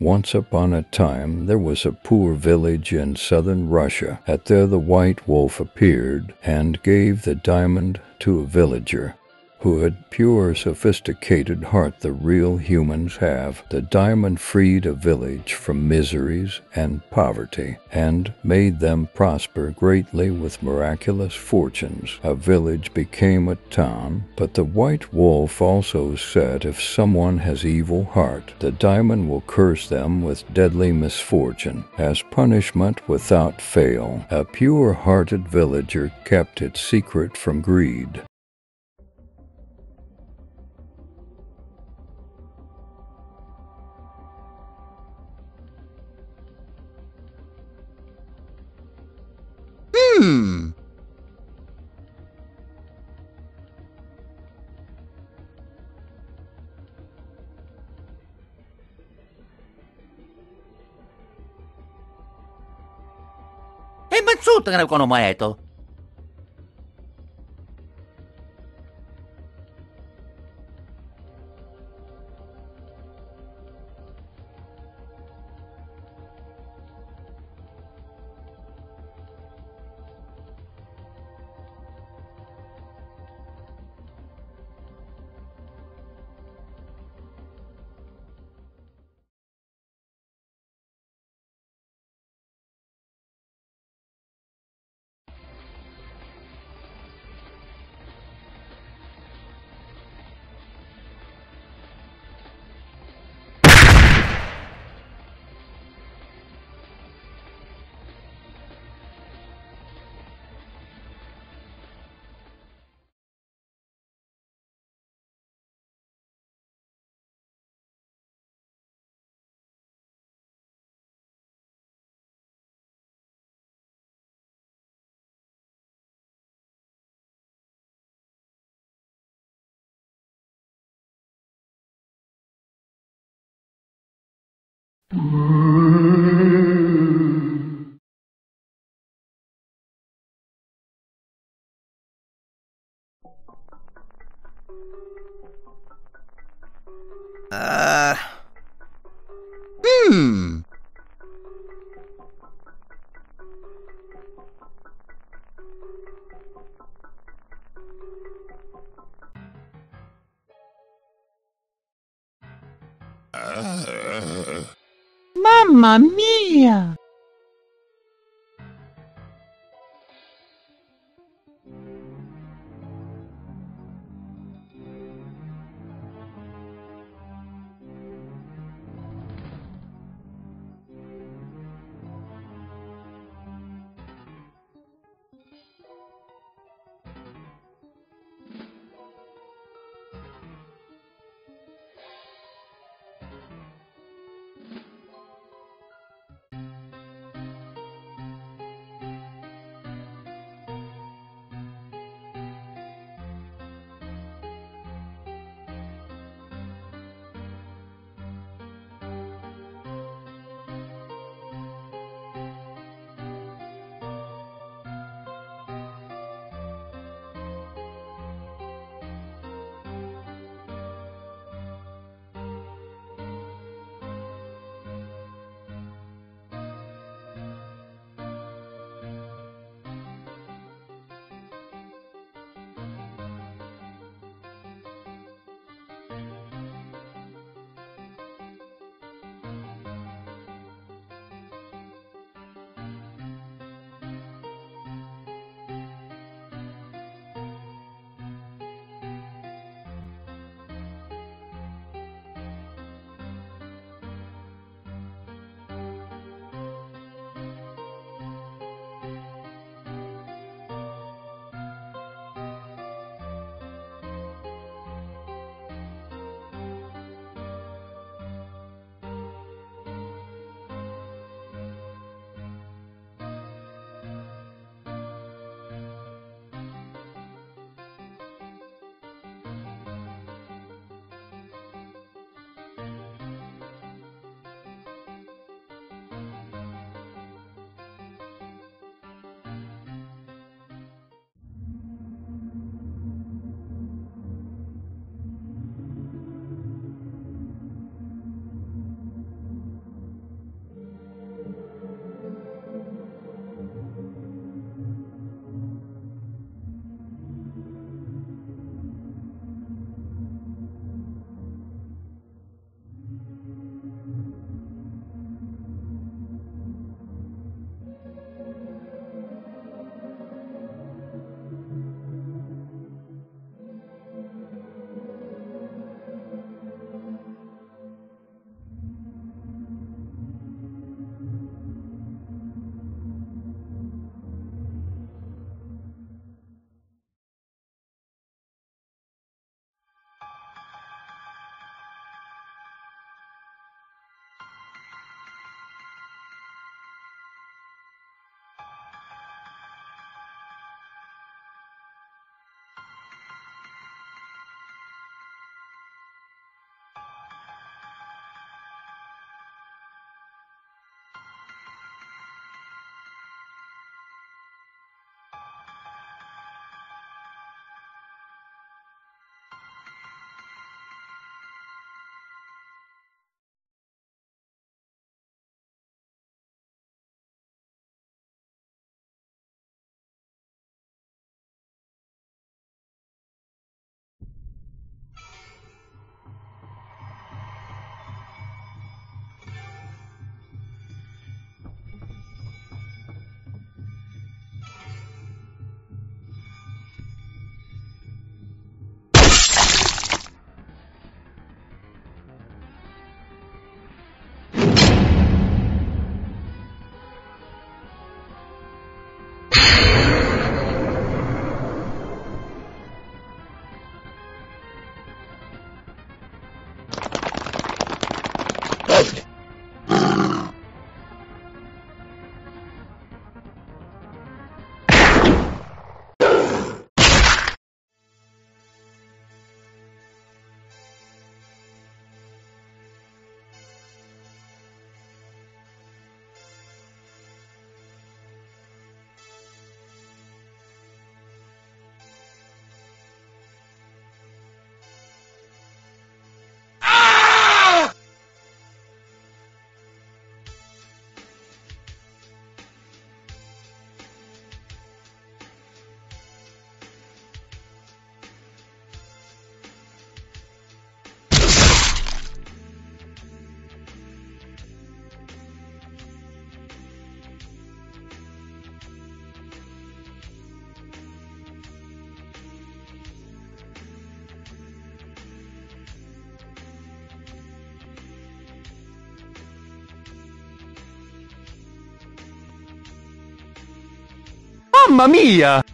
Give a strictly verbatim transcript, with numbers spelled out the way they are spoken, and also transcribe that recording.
Once upon a time there was a poor village in southern Russia, and there the white wolf appeared and gave the diamond to a villager who had pure, sophisticated heart the real humans have. The diamond freed a village from miseries and poverty and made them prosper greatly with miraculous fortunes. A village became a town, but the white wolf also said if someone has evil heart, the diamond will curse them with deadly misfortune. As punishment without fail, a pure-hearted villager kept its secret from greed. Hmm. Ei, mä suuttan, kun on maeto. Uh, hmm. Uh. Mamma mia! Mamma mia!